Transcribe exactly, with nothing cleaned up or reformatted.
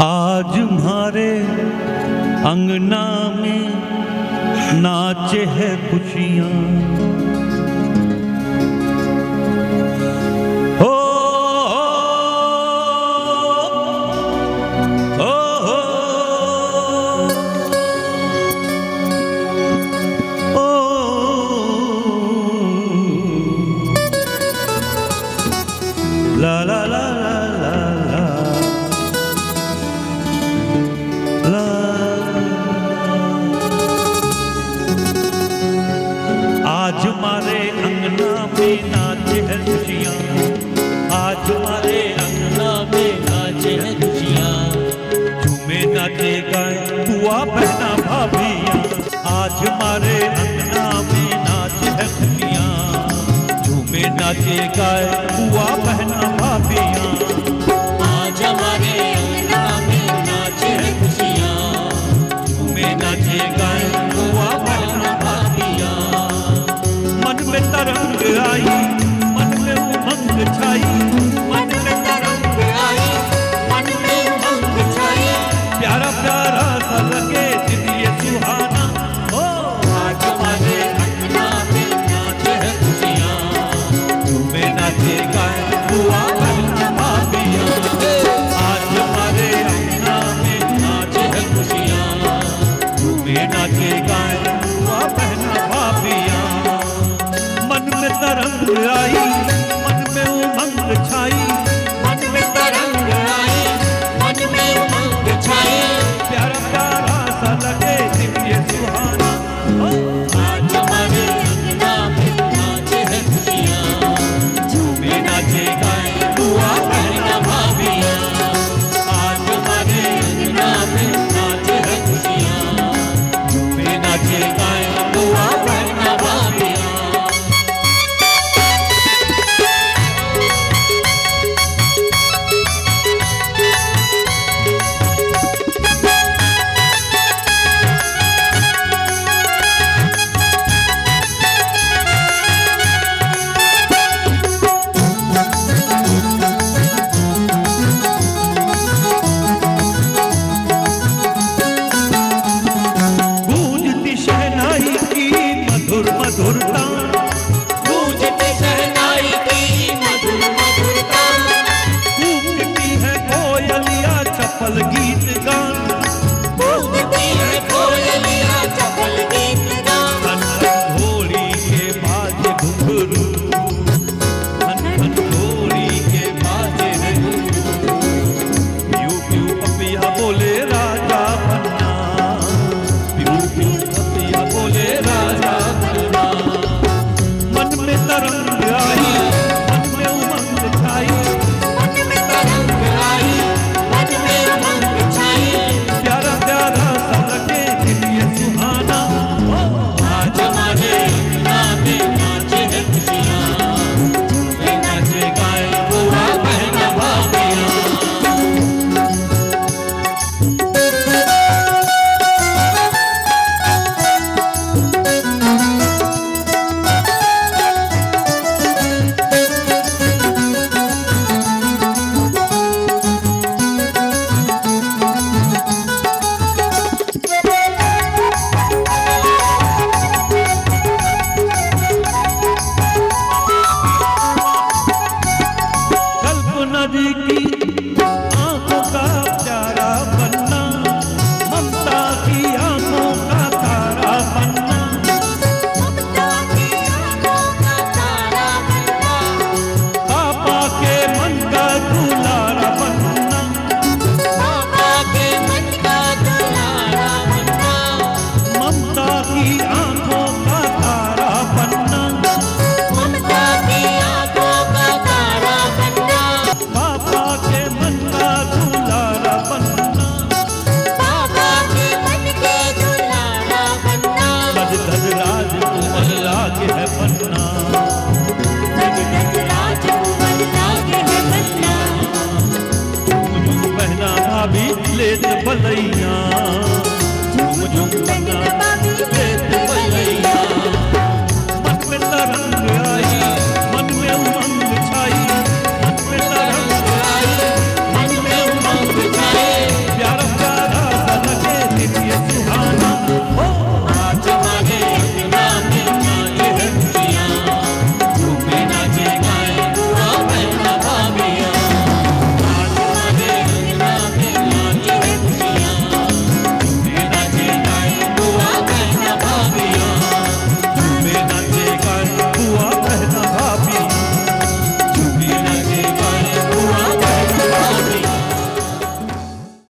आज हमारे अंगना में नाचे हैं खुशियां। ओ, ओ, ओ, ओ, ओ, ला ला ला ला ला ला आज हमारे अंगना में नाचे हैं खुशियाँ। आज हमारे अंगना में नाचे हैं खुशियाँ। झूमे नाचे गाए बुआ बहना भाभियाँ। आज हमारे अंगना में नाचे हैं खुशियाँ। झूमे नाचे गाए बुआ बहना भाभियाँ। आज हमारे अंगना में नाचे हैं खुशियाँ। झूमे नाचे गाए बुआ बहना भाभियाँ। मन में तरंग आई, मन में उमंग छाई। मन में तरंग आई, मन में उमंग छाई। प्यारा प्यारा सा लगे दिन ये सुहाना। ओ आज हमारे अंगना में नाचे हैं खुशियाँ। झूमे नाचे गाए बुआ बहना भाभियाँ। आज हमारे अंगना में नाचे हैं खुशियाँ। झूमे नाचे गाए बुआ बहना भाभियाँ। मन में तरंग आई, मन में उमंग छाई। मन में तरंग आई, मन में उमंग छाई। प्यारा प्यारा सा लगे दिन ये सुहाना। ओ आज हमारे अंगना में नाचे हैं खुशियाँ। झूमे नाचे गाए बुआ बहना भाभियाँ। आज हमारे अंगना में नाचे हैं खुशियाँ। झूमे नाचे गाए बुआ बहना भाभियाँ। गूंजती शहनाई की मधुर मधुर तान। गूंजती शहनाई की मधुर मधुर तान। गूंजती है कोयलिया चपल गीत गान। गूंजती है कोयलिया चपल गीत गान। धन धन ढोली के बाजे घुंघरू। धन धन ढोली के बाजे हैं घुंघरू। प्यू प्यू पपिया बोले राजा भन्ना। प्यू प्यू पपिया बोले राजा भन्ना। मन में तरंग आई, मन में उमंग छाई। मन में तरंग आई, मन में उमंग छाई। प्यारा प्यारा सा लगे दिन ये सुहाना। ओ आज हमारे अंगना में नाचे हैं खुशियाँ। झूमे नाचे गाए बुआ बहना भाभियाँ। कल्पना जी की आंखों का प्यारा बनना। ममता की आंखों का तारा बनना। ममता की आंखों का तारा बनना। पापा के मन का दुलारा बनना। पापा के मन का दुलारा बनना। ममता की आंखों का तारा बनना। ममता की आंखों का तारा बनना। पापा के मन का दुलारा बनना। पापा के मन का दुलारा बनना। धज धज राजकुंवर लागे है बनना। धज धज राजकुंवर लागे है बनना। झूम झूम बहना भाभी लेत बलैया।